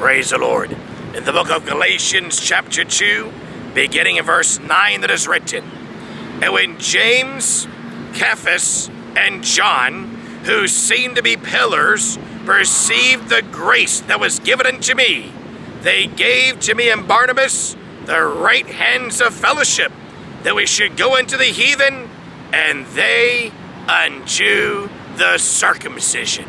Praise the Lord. In the book of Galatians chapter 2, beginning in verse 9, that is written, "And when James, Cephas, and John, who seemed to be pillars, perceived the grace that was given unto me, they gave to me and Barnabas the right hands of fellowship, that we should go into the heathen, and they unto the circumcision."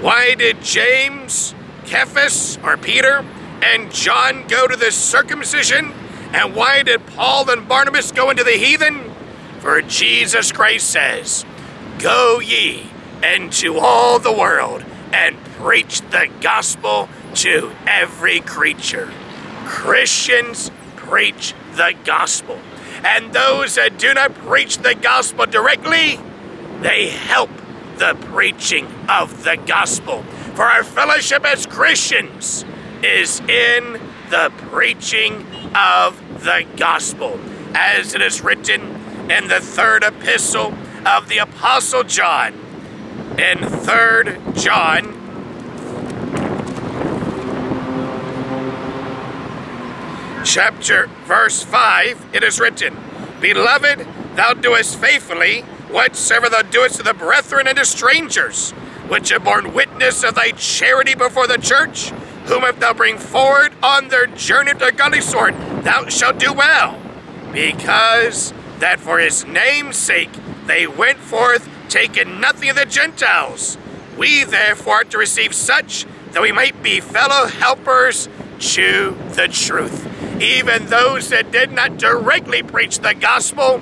Why did James, Cephas, or Peter, and John go to the circumcision? And why did Paul and Barnabas go into the heathen? For Jesus Christ says, "Go ye into all the world and preach the gospel to every creature." Christians preach the gospel. And those that do not preach the gospel directly, they help the preaching of the gospel. For our fellowship as Christians is in the preaching of the gospel, as it is written in the third epistle of the Apostle John, in 3 John chapter verse 5, it is written, "Beloved, thou doest faithfully whatsoever thou doest to the brethren and to strangers, which have borne witness of thy charity before the church, whom if thou bring forward on their journey to godly sword, thou shalt do well, because that for his name's sake they went forth, taking nothing of the Gentiles. We therefore are to receive such, that we might be fellow helpers to the truth." Even those that did not directly preach the gospel,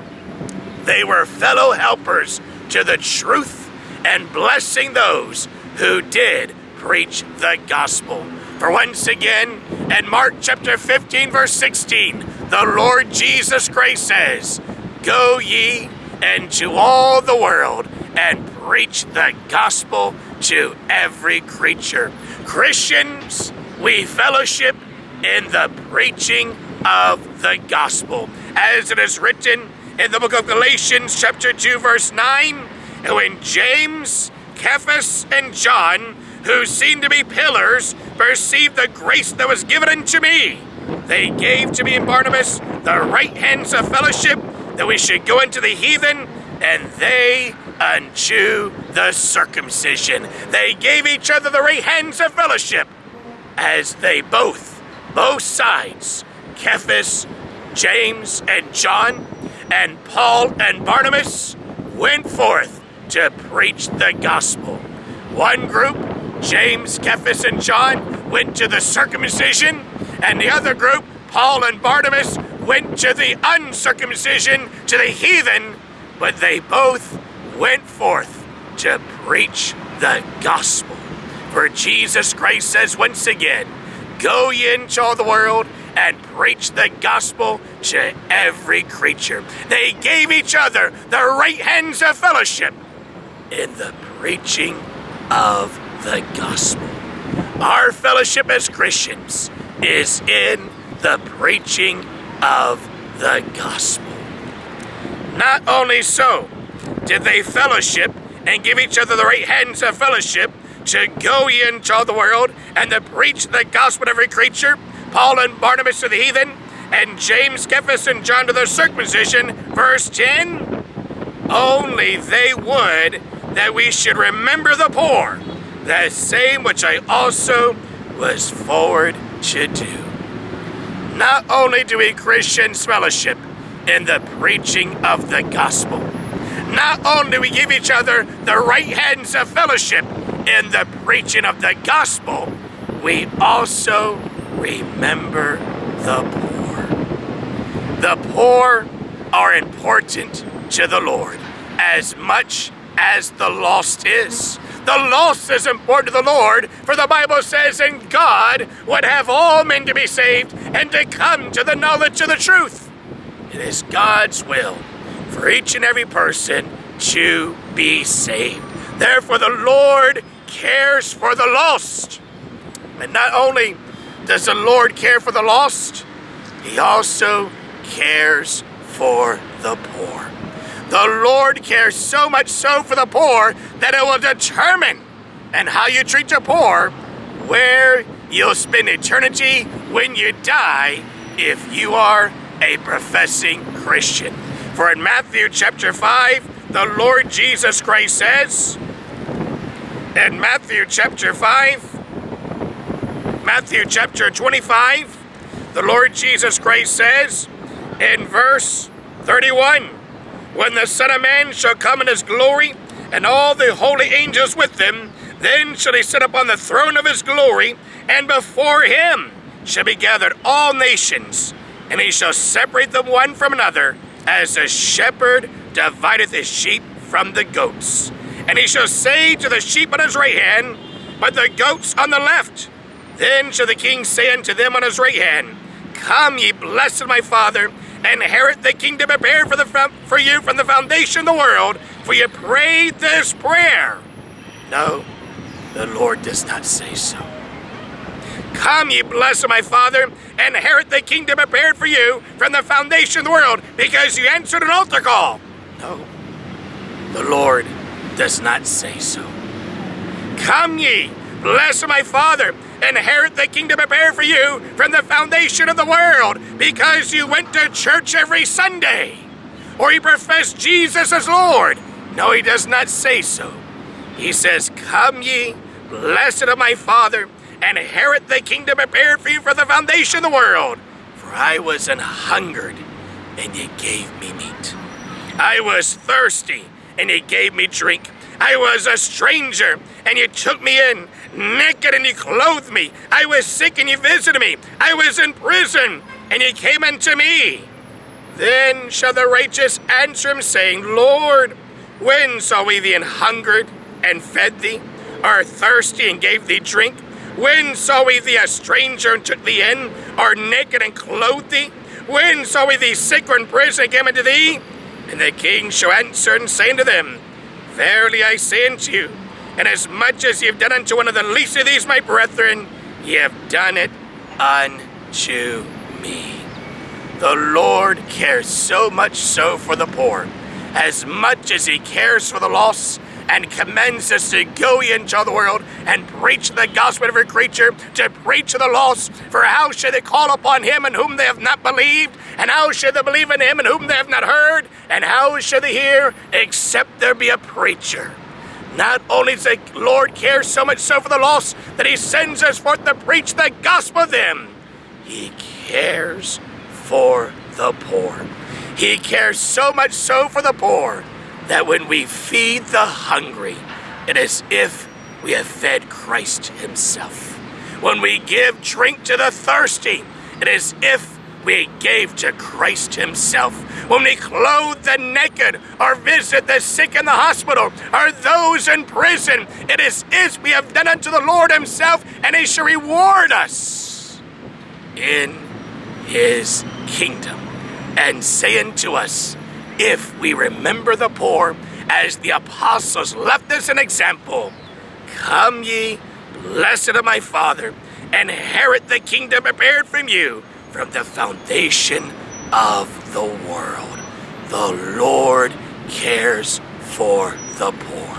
they were fellow helpers to the truth, and blessing those who did preach the gospel. For once again, in Mark chapter 15, verse 16, the Lord Jesus Christ says, "Go ye into all the world and preach the gospel to every creature." Christians, we fellowship in the preaching of the gospel, as it is written in the book of Galatians chapter 2, verse 9, "And when James, Cephas, and John, who seemed to be pillars, perceived the grace that was given unto me, they gave to me and Barnabas the right hands of fellowship, that we should go into the heathen, and they unto the circumcision." They gave each other the right hands of fellowship, as they both sides, Cephas, James, and John, and Paul and Barnabas, went forth to preach the gospel. One group, James, Cephas, and John, went to the circumcision, and the other group, Paul and Barnabas, went to the uncircumcision, to the heathen, but they both went forth to preach the gospel. For Jesus Christ says once again, "Go ye into all the world and preach the gospel to every creature." They gave each other the right hands of fellowship in the preaching of the gospel. Our fellowship as Christians is in the preaching of the gospel. Not only so did they fellowship and give each other the right hands of fellowship to go ye into all the world and to preach the gospel to every creature, Paul and Barnabas to the heathen, and James, Cephas, and John to the circumcision, verse 10, "Only they would that we should remember the poor, the same which I also was forward to do." Not only do we Christians fellowship in the preaching of the gospel, not only do we give each other the right hands of fellowship in the preaching of the gospel, we also remember the poor. The poor are important to the Lord as much as the lost is. The lost is important to the Lord, for the Bible says, "And God would have all men to be saved and to come to the knowledge of the truth." It is God's will for each and every person to be saved. Therefore, the Lord cares for the lost. And not only does the Lord care for the lost, He also cares for the poor. The Lord cares so much so for the poor that it will determine, and how you treat the poor, where You'll spend eternity when you die if you are a professing Christian. For in Matthew chapter 5, the Lord Jesus Christ says, in Matthew chapter 25, the Lord Jesus Christ says, in verse 31, when the Son of Man shall come in his glory, and all the holy angels with him, then shall he sit upon the throne of his glory, and before him shall be gathered all nations, and he shall separate them one from another, as a shepherd divideth his sheep from the goats. And he shall say to the sheep on his right hand, but the goats on the left. Then shall the king say unto them on his right hand, Come, ye blessed of my Father, and inherit the kingdom prepared for you from the foundation of the world, for you prayed this prayer. No, the Lord does not say so. Come, ye blessed of my Father, and inherit the kingdom prepared for you from the foundation of the world, because you answered an altar call. No, the Lord does not say so. Come ye, blessed of my Father, inherit the kingdom prepared for you from the foundation of the world, because you went to church every Sunday, or you profess Jesus as Lord. No, he does not say so. He says, Come ye, blessed of my Father, and inherit the kingdom prepared for you from the foundation of the world. For I was an hungered, and ye gave me meat. I was thirsty, and ye gave me drink. I was a stranger, and you took me in. Naked, and you clothed me. I was sick, and you visited me. I was in prison, and you came unto me. Then shall the righteous answer him, saying, Lord, when saw we thee an hungered, and fed thee, or thirsty, and gave thee drink? When saw we thee a stranger, and took thee in, or naked, and clothed thee? When saw we thee sick, or in prison, and came unto thee? And the king shall answer and say unto them, Verily I say unto you, and as much as ye have done unto one of the least of these, my brethren, ye have done it unto me. The Lord cares so much so for the poor, as much as he cares for the lost, and commands us to go ye into all the world, and preach the gospel to every creature, to preach to the lost. For how shall they call upon him in whom they have not believed? And how shall they believe in him in whom they have not heard? And how shall they hear, except there be a preacher? Not only does the Lord care so much so for the lost that he sends us forth to preach the gospel of them, he cares for the poor. He cares so much so for the poor that when we feed the hungry, it is if we have fed Christ himself. When we give drink to the thirsty, it is if we gave to Christ himself. When we clothe the naked, or visit the sick in the hospital, or those in prison, it is as we have done unto the Lord himself, and he shall reward us in his kingdom. And say unto us, if we remember the poor, as the apostles left us an example, come ye, blessed of my Father, inherit the kingdom prepared from you from the foundation of the world. The Lord cares for the poor.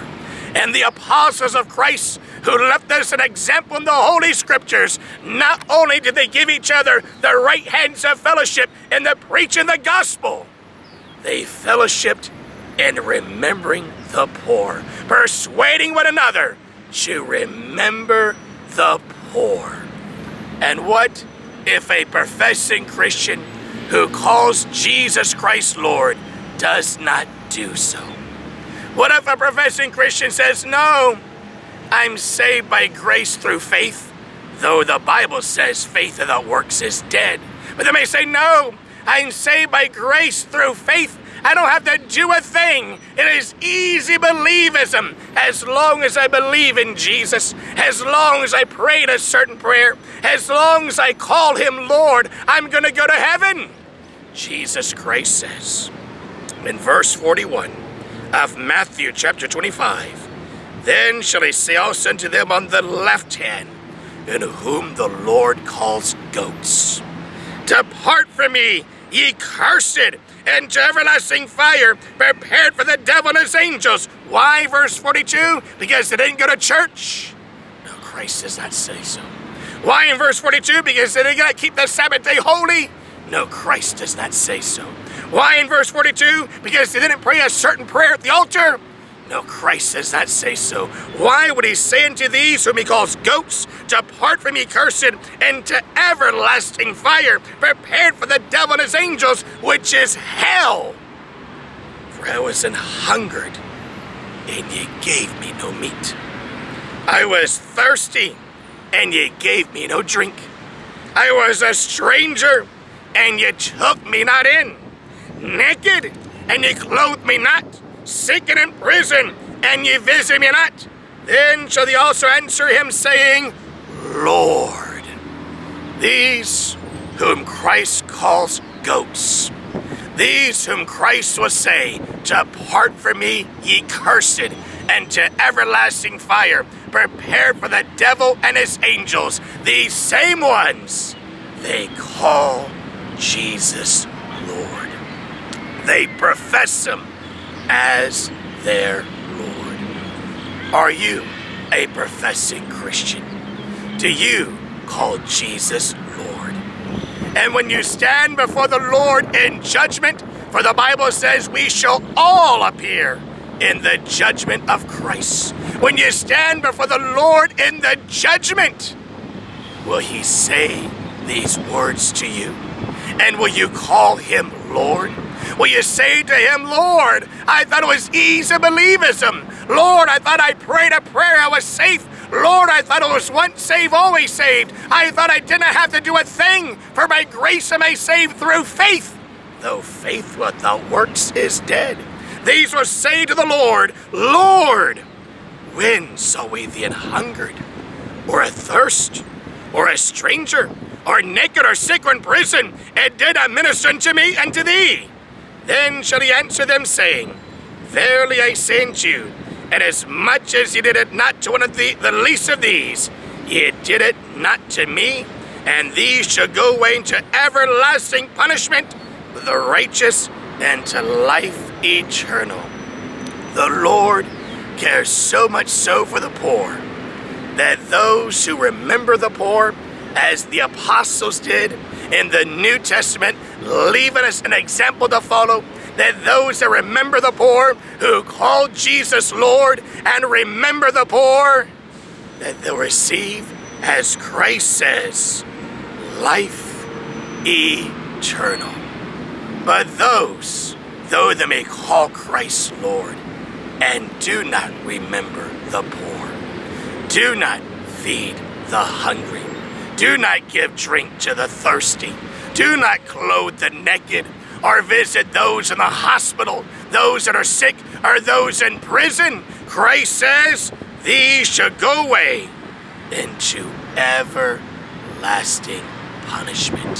And the apostles of Christ, who left us an example in the Holy Scriptures, not only did they give each other the right hands of fellowship in the preaching the gospel, they fellowshipped in remembering the poor, persuading one another to remember the poor. And what if a professing Christian who calls Jesus Christ Lord does not do so? What if a professing Christian says, no, I'm saved by grace through faith, though the Bible says faith without works is dead. But they may say, no, I'm saved by grace through faith. I don't have to do a thing. It is easy believism. As long as I believe in Jesus, as long as I prayed a certain prayer, as long as I call him Lord, I'm going to go to heaven. Jesus Christ says in verse 41 of Matthew chapter 25, Then shall he say also unto them on the left hand, in whom the Lord calls goats, Depart from me, ye cursed, into everlasting fire, prepared for the devil and his angels. Why verse 42? Because they didn't go to church? No, Christ does not say so. Why in verse 42? Because they gotta keep the Sabbath day holy? No, Christ does not say so. Why in verse 42? Because they didn't pray a certain prayer at the altar? No, Christ does not say so. Why would he say unto these whom he calls goats, depart from me, cursed, into everlasting fire, prepared for the devil and his angels, which is hell? For I was an hungered, and ye gave me no meat. I was thirsty, and ye gave me no drink. I was a stranger, and ye took me not in. Naked, and ye clothed me not. Sick and in prison, and ye visit me not. Then shall they also answer him, saying, Lord. These whom Christ calls goats, these whom Christ will say, depart from me, ye cursed, and to everlasting fire, prepared for the devil and his angels, these same ones they call Jesus Lord. They profess him as their Lord. Are you a professing Christian? Do you call Jesus Lord? And when you stand before the Lord in judgment, for the Bible says we shall all appear in the judgment of Christ. When you stand before the Lord in the judgment, will he say these words to you? And will you call him Lord? Will you say to him, Lord, I thought it was easy believism. Lord, I thought I prayed a prayer, I was safe. Lord, I thought it was once saved, always saved. I thought I didn't have to do a thing, for by grace am I saved through faith. Though faith without works is dead. These will say to the Lord, Lord, when saw we thee an hungered, or athirst, or a stranger, or naked, or sick, or in prison, and did I minister unto me and to thee? Then shall he answer them, saying, Verily I say unto you, and as much as ye did it not to one of the least of these, ye did it not to me, and these shall go away into everlasting punishment, but the righteous into life eternal. The Lord cares so much so for the poor, that those who remember the poor, as the apostles did in the New Testament, leaving us an example to follow, that those that remember the poor, who call Jesus Lord and remember the poor, that they'll receive, as Christ says, life eternal. But those, though they may call Christ Lord, and do not remember the poor, do not feed the hungry, do not give drink to the thirsty, do not clothe the naked, or visit those in the hospital, those that are sick, or those in prison. Christ says, these shall go away into everlasting punishment.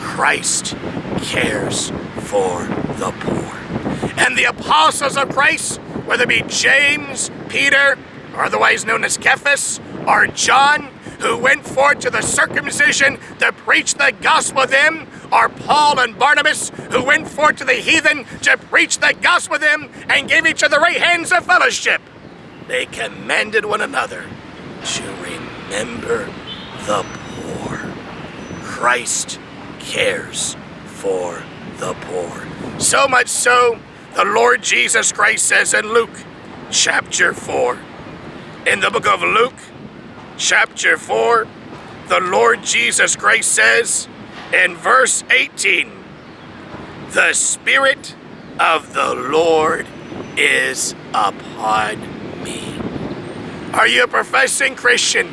Christ cares for the poor. And the apostles of Christ, whether it be James, Peter, or otherwise known as Cephas, or John, who went forth to the circumcision to preach the gospel of them, are Paul and Barnabas, who went forth to the heathen to preach the gospel of them and gave each other right hands of fellowship. They commanded one another to remember the poor. Christ cares for the poor. So much so, the Lord Jesus Christ says in Luke chapter 4, in the book of Luke, chapter 4, the Lord Jesus Christ says in verse 18, the Spirit of the Lord is upon me. Are you a professing Christian?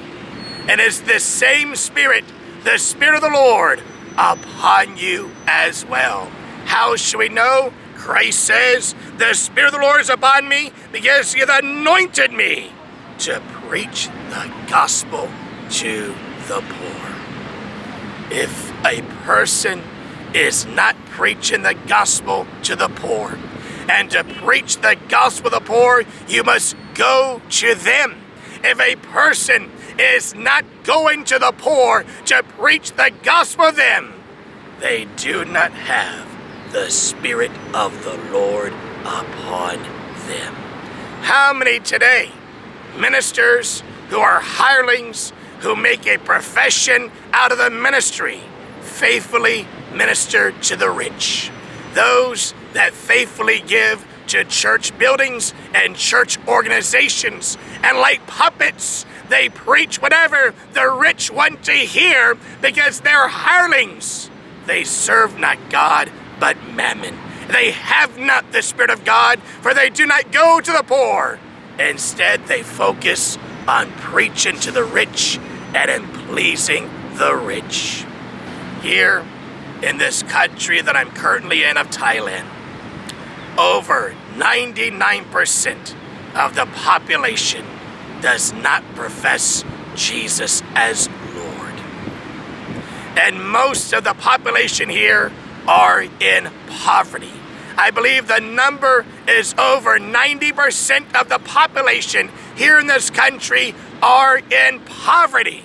And is this same Spirit, the Spirit of the Lord, upon you as well? How shall we know? Christ says, the Spirit of the Lord is upon me because he hath anointed me to preach the gospel to the poor. If a person is not preaching the gospel to the poor, and to preach the gospel to the poor, you must go to them. If a person is not going to the poor to preach the gospel to them, they do not have the Spirit of the Lord upon them. How many today, ministers who are hirelings, who make a profession out of the ministry, faithfully minister to the rich. Those that faithfully give to church buildings and church organizations, and like puppets, they preach whatever the rich want to hear because they're hirelings. They serve not God, but mammon. They have not the Spirit of God, for they do not go to the poor. Instead, they focus on preaching to the rich and in pleasing the rich. Here, in this country that I'm currently in of Thailand, over 99% of the population does not profess Jesus as Lord. And most of the population here are in poverty. I believe the number is over 90% of the population here in this country are in poverty.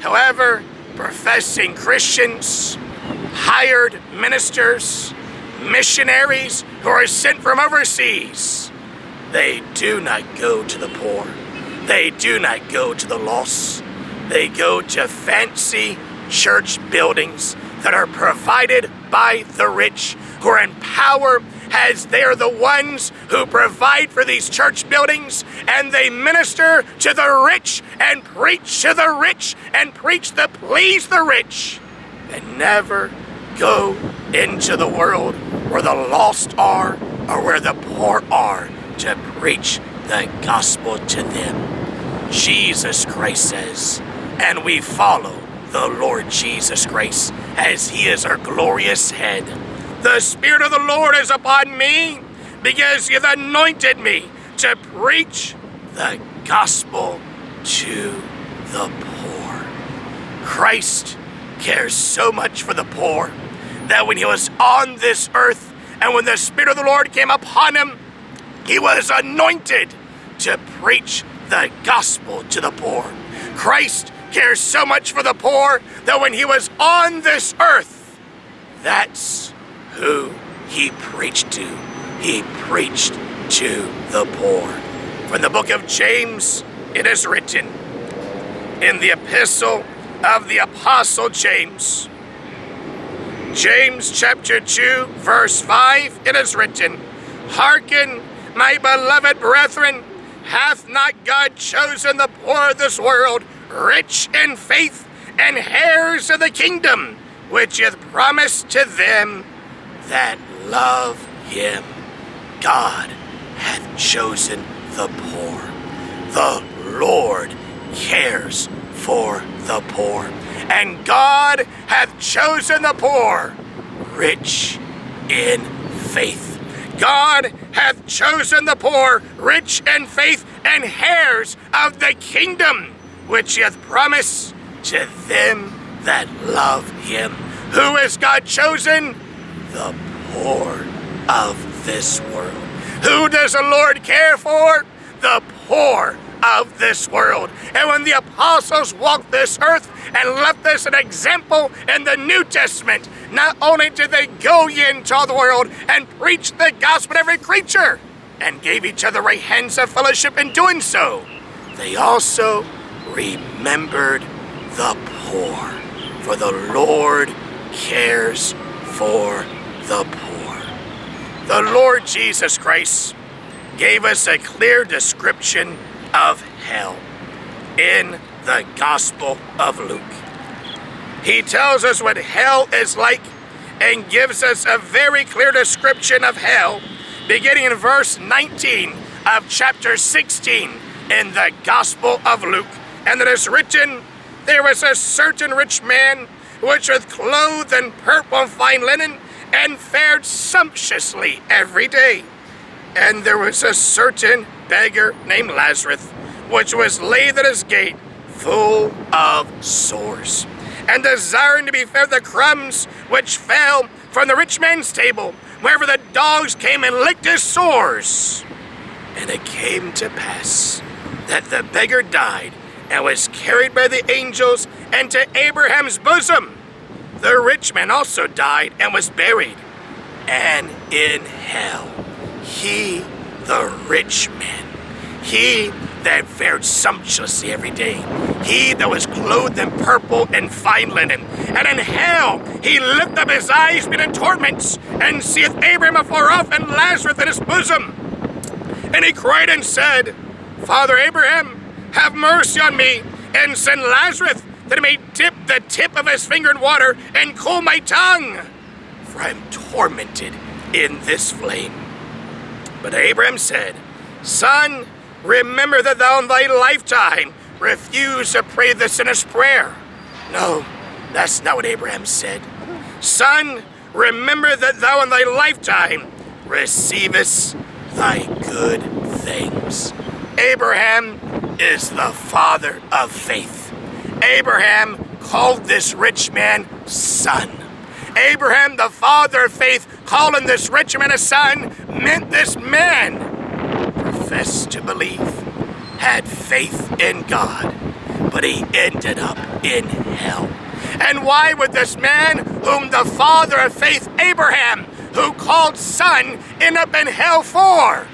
However, professing Christians, hired ministers, missionaries who are sent from overseas, they do not go to the poor. They do not go to the lost. They go to fancy church buildings that are provided by the rich, who are in power, as they are the ones who provide for these church buildings, and they minister to the rich and preach to the rich and preach to please the rich, and never go into the world where the lost are or where the poor are to preach the gospel to them. Jesus Christ says, and we follow the Lord Jesus Christ as he is our glorious head. The Spirit of the Lord is upon me because he hath anointed me to preach the gospel to the poor. Christ cares so much for the poor that when he was on this earth and when the Spirit of the Lord came upon him, he was anointed to preach the gospel to the poor. Christ cares so much for the poor that when he was on this earth, that's who he preached to. He preached to the poor. From the book of James, it is written in the epistle of the apostle James, James chapter 2, verse 5, it is written, "Hearken, my beloved brethren, hath not God chosen the poor of this world, rich in faith, and heirs of the kingdom, which he hath promised to them that love him." God hath chosen the poor. The Lord cares for the poor. And God hath chosen the poor, rich in faith. God hath chosen the poor, rich in faith, and heirs of the kingdom, which he hath promised to them that love him. Who is God chosen? The poor of this world. Who does the Lord care for? The poor of this world. And when the apostles walked this earth and left us an example in the New Testament, not only did they go ye into all the world and preach the gospel to every creature and gave each other right hands of fellowship in doing so, they also remembered the poor, for the Lord cares for the poor. The Lord Jesus Christ gave us a clear description of hell in the Gospel of Luke. He tells us what hell is like and gives us a very clear description of hell beginning in verse 19 of chapter 16 in the Gospel of Luke. And it is written, "There was a certain rich man which was clothed in purple and fine linen and fared sumptuously every day. And there was a certain beggar named Lazarus, which was laid at his gate, full of sores, and desiring to be fed the crumbs which fell from the rich man's table, wherever the dogs came and licked his sores. And it came to pass that the beggar died, and was carried by the angels into Abraham's bosom. The rich man also died and was buried, and in hell he, the rich man, he that fared sumptuously every day. He that was clothed in purple and fine linen. And in hell he lift up his eyes, being in torments, and seeth Abraham afar off, and Lazarus in his bosom. And he cried and said, Father Abraham, have mercy on me, and send Lazarus, that he may dip the tip of his finger in water, and cool my tongue, for I am tormented in this flame. But Abraham said, Son, remember that thou in thy lifetime refused to pray the sinner's prayer. No, that's not what Abraham said. Son, remember that thou in thy lifetime receivest thy good things. Abraham is the father of faith. Abraham called this rich man son. Abraham, the father of faith, calling this rich man a son, meant this man professed to believe, had faith in God, but he ended up in hell. And why would this man, whom the father of faith, Abraham, who called son, end up in hell for?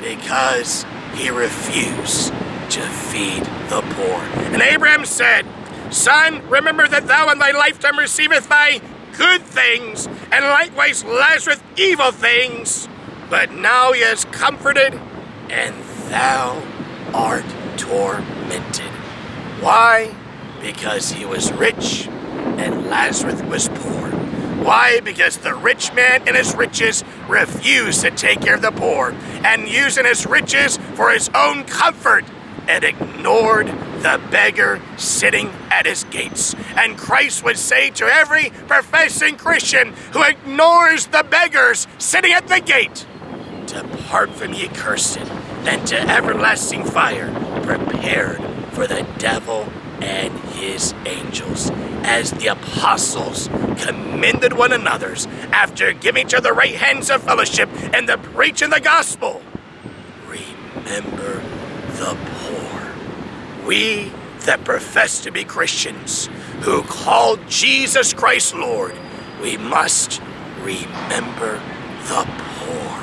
Because he refused to feed the poor. And Abraham said, Son, remember that thou in thy lifetime receivest thy good things, and likewise Lazarus evil things. But now he is comforted, and thou art tormented. Why? Because he was rich, and Lazarus was poor. Why? Because the rich man and his riches refused to take care of the poor, and using his riches for his own comfort, and ignored the beggar sitting at his gates. And Christ would say to every professing Christian who ignores the beggars sitting at the gate, Depart from ye cursed, into everlasting fire, prepared for the devil and his angels. As the apostles commended one another, after giving each other right hands of fellowship and the preaching the gospel, remember the poor. We that profess to be Christians, who call Jesus Christ Lord, we must remember the poor.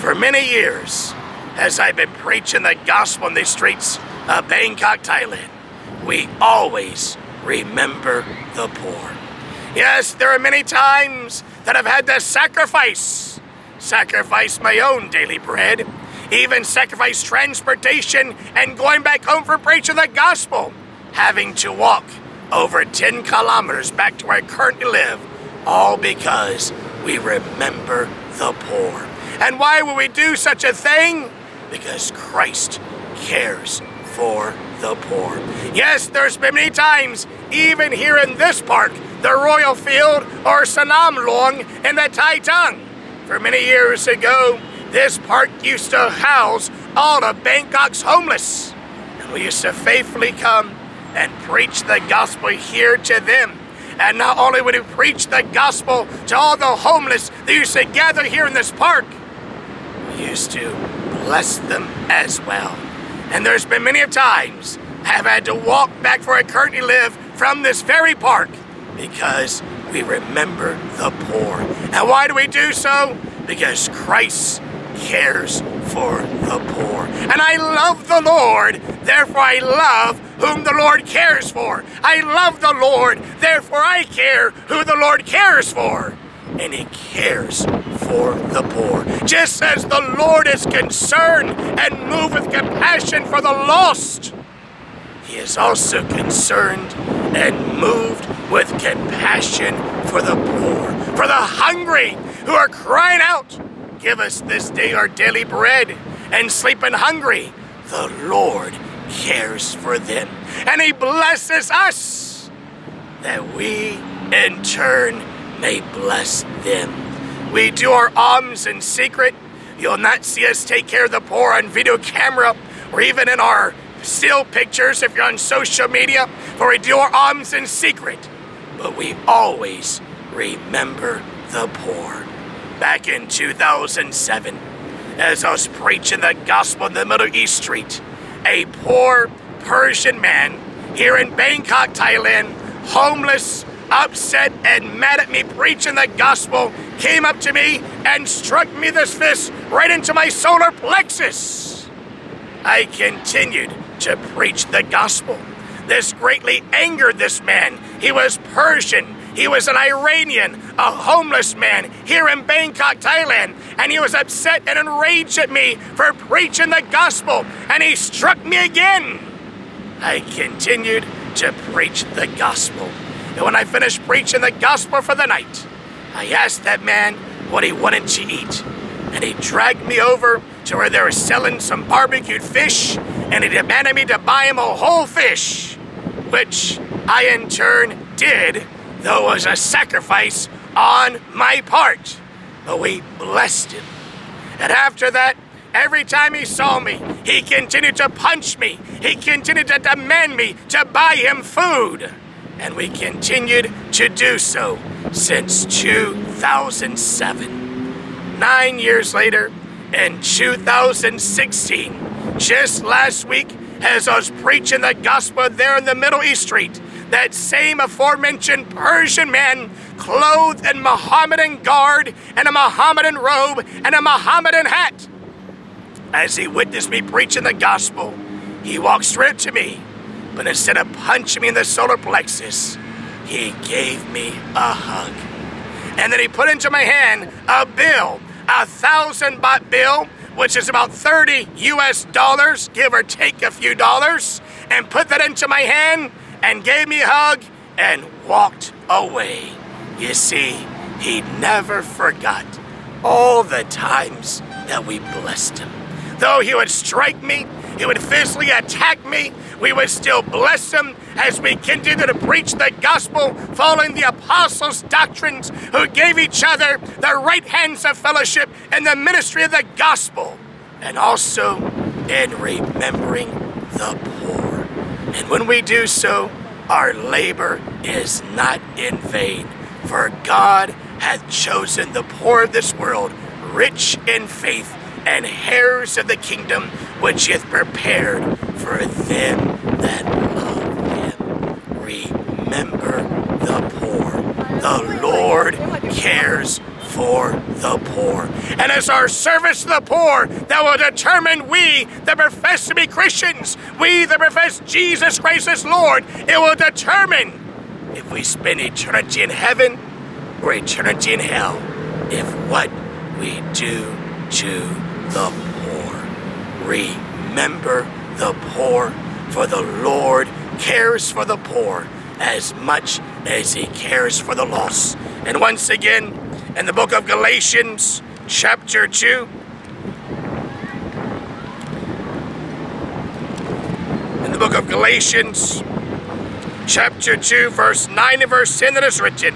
For many years, as I've been preaching the gospel in the streets of Bangkok, Thailand, we always remember the poor. Yes, there are many times that I've had to sacrifice my own daily bread, even sacrifice transportation and going back home for preaching the gospel, having to walk over 10 kilometers back to where I currently live, all because we remember the poor. And why would we do such a thing? Because Christ cares for the poor. Yes, there's been many times, even here in this park, the Royal Field or Sanam Luang in the Thai tongue. For many years ago, this park used to house all of Bangkok's homeless. And we used to faithfully come and preach the gospel here to them. And not only would we preach the gospel to all the homeless that used to gather here in this park, we used to bless them as well. And there's been many of times I've had to walk back where I currently live from this very park because we remember the poor. And why do we do so? Because Christ cares for the poor. And I love the Lord, therefore I love whom the Lord cares for. I love the Lord, therefore I care who the Lord cares for. And He cares for the poor. Just as the Lord is concerned and moved with compassion for the lost, He is also concerned and moved with compassion for the poor, for the hungry who are crying out, Give us this day our daily bread, and sleeping hungry. The Lord cares for them, and He blesses us, that we in turn may bless them. We do our alms in secret. You'll not see us take care of the poor on video camera, or even in our still pictures if you're on social media, for we do our alms in secret, but we always remember the poor. Back in 2007, as I was preaching the gospel in the Middle East Street, a poor Persian man here in Bangkok, Thailand, homeless, upset, and mad at me preaching the gospel, came up to me and struck me this fist right into my solar plexus. I continued to preach the gospel. This greatly angered this man. He was Persian. He was an Iranian, a homeless man here in Bangkok, Thailand. And he was upset and enraged at me for preaching the gospel. And he struck me again. I continued to preach the gospel. And when I finished preaching the gospel for the night, I asked that man what he wanted to eat. And he dragged me over to where they were selling some barbecued fish, and he demanded me to buy him a whole fish, which I in turn did, though it was a sacrifice on my part. But we blessed him. And after that, every time he saw me, he continued to punch me. He continued to demand me to buy him food. And we continued to do so since 2007. 9 years later, in 2016, just last week, as I was preaching the gospel there in the Middle East Street, that same aforementioned Persian man, clothed in Mohammedan garb and a Mohammedan robe and a Mohammedan hat, as he witnessed me preaching the gospel, he walked straight to me, but instead of punching me in the solar plexus, he gave me a hug. And then he put into my hand a bill, 1,000 baht bill, which is about $30 US, give or take a few dollars, and put that into my hand and gave me a hug and walked away. You see, he never forgot all the times that we blessed him. Though he would strike me, he would physically attack me, we would still bless him as we continue to preach the gospel, following the apostles' doctrines, who gave each other the right hands of fellowship in the ministry of the gospel, and also in remembering the poor. And when we do so, our labor is not in vain, for God hath chosen the poor of this world, rich in faith, and heirs of the kingdom which he hath prepared for them that love him. Remember the poor. The Lord cares for the poor. And it's our service to the poor that will determine we that profess to be Christians, we that profess Jesus Christ as Lord. It will determine if we spend eternity in heaven or eternity in hell, if what we do to the poor. Remember the poor, for the Lord cares for the poor as much as he cares for the lost. And once again, in the book of Galatians, chapter 2, in the book of Galatians, chapter 2, verse 9 and verse 10, that is written,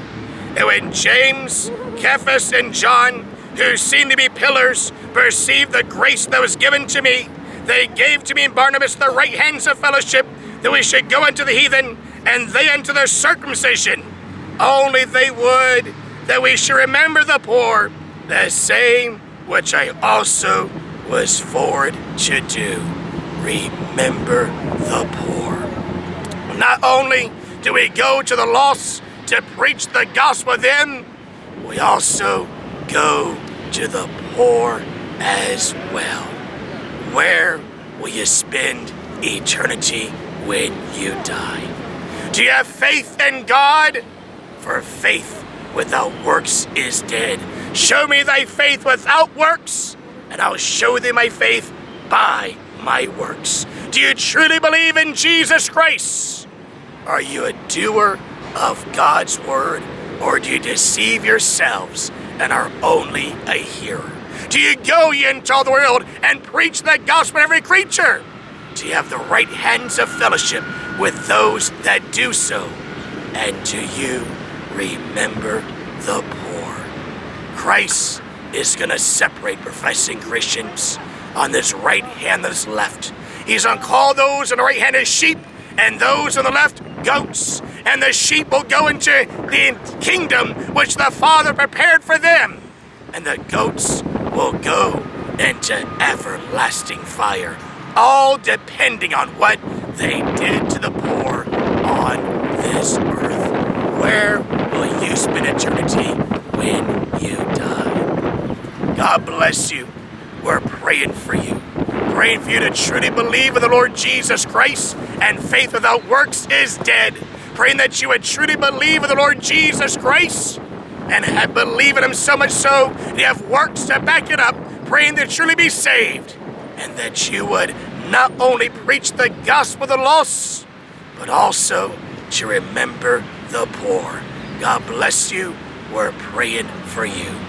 and when James, Cephas, and John, who seemed to be pillars, perceived the grace that was given to me, they gave to me and Barnabas the right hands of fellowship, that we should go unto the heathen, and they unto their circumcision. Only they would that we should remember the poor, the same which I also was forward to do. Remember the poor. Not only do we go to the lost to preach the gospel to them, we also go to the poor as well. Where will you spend eternity when you die? Do you have faith in God? For faith without works is dead. Show me thy faith without works, and I'll show thee my faith by my works. Do you truly believe in Jesus Christ? Are you a doer of God's word, or do you deceive yourselves and are only a hearer? Do you go ye into all the world and preach the gospel to every creature? Do you have the right hands of fellowship with those that do so? And do you remember the poor? Christ is going to separate professing Christians on this right hand and this left. He's going to call those on the right hand as sheep, and those on the left goats. And the sheep will go into the kingdom which the Father prepared for them, and the goats will go into everlasting fire, all depending on what they did to the poor on this earth. Where will you spend eternity when you die? God bless you. We're praying for you. praying for you to truly believe in the Lord Jesus Christ, and faith without works is dead. Praying that you would truly believe in the Lord Jesus Christ, and believe in Him so much so that you have works to back it up, praying that you truly be saved, and that you would not only preach the gospel of the lost, but also to remember the poor. God bless you. We're praying for you.